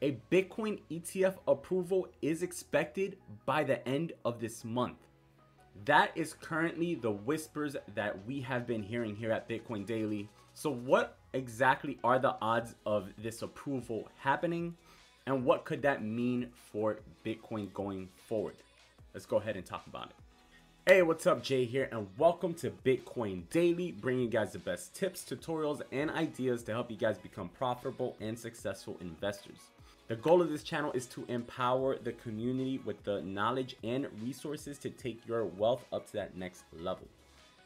A Bitcoin ETF approval is expected by the end of this month. That is currently the whispers that we have been hearing here at Bitcoin Daily. So what exactly are the odds of this approval happening? And what could that mean for Bitcoin going forward? Let's go ahead and talk about it. Hey, what's up? Jay here, and welcome to Bitcoin Daily, bringing you guys the best tips, tutorials, and ideas to help you guys become profitable and successful investors. The goal of this channel is to empower the community with the knowledge and resources to take your wealth up to that next level.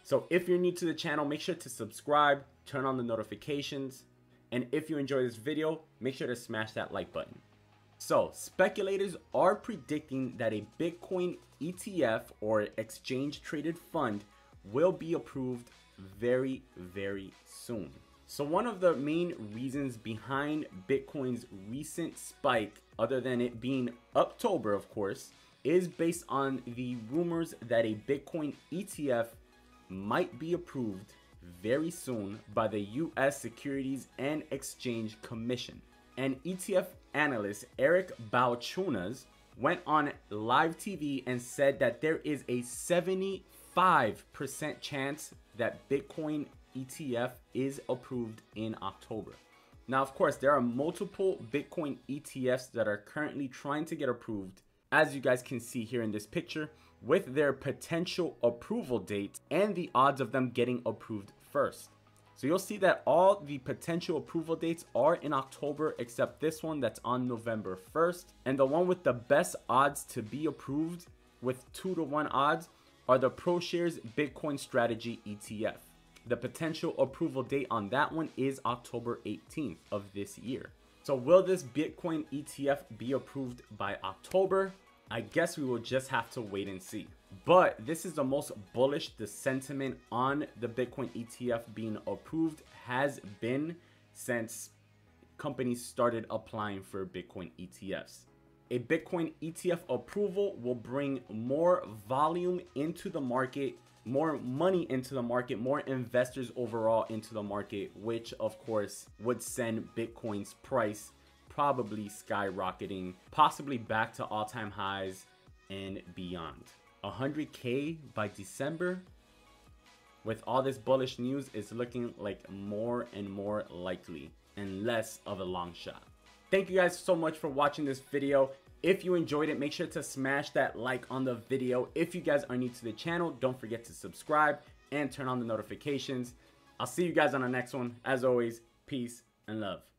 So if you're new to the channel, make sure to subscribe, turn on the notifications, and if you enjoy this video, make sure to smash that like button. So speculators are predicting that a Bitcoin ETF or exchange traded fund will be approved very, very soon. So one of the main reasons behind Bitcoin's recent spike, other than it being October, of course, is based on the rumors that a Bitcoin ETF might be approved very soon by the US Securities and Exchange Commission. And ETF analyst Eric Balchunas went on live TV and said that there is a 75% chance that Bitcoin ETF is approved in October. Now, of course, there are multiple Bitcoin ETFs that are currently trying to get approved, as you guys can see here in this picture, with their potential approval date and the odds of them getting approved first. So you'll see that all the potential approval dates are in October, except this one that's on November 1st. And the one with the best odds to be approved with 2-to-1 odds are the ProShares Bitcoin Strategy ETF. The potential approval date on that one is October 18th of this year. So will this Bitcoin ETF be approved by October? I guess we will just have to wait and see. But this is the most bullish the sentiment on the Bitcoin ETF being approved has been since companies started applying for Bitcoin ETFs. A Bitcoin ETF approval will bring more volume into the market, more money into the market, more investors overall into the market, which of course would send Bitcoin's price probably skyrocketing, possibly back to all-time highs and beyond. 100K by December? With all this bullish news, it's looking like more and more likely and less of a long shot. Thank you guys so much for watching this video. If you enjoyed it, make sure to smash that like on the video. If you guys are new to the channel, don't forget to subscribe and turn on the notifications. I'll see you guys on the next one. As always, peace and love.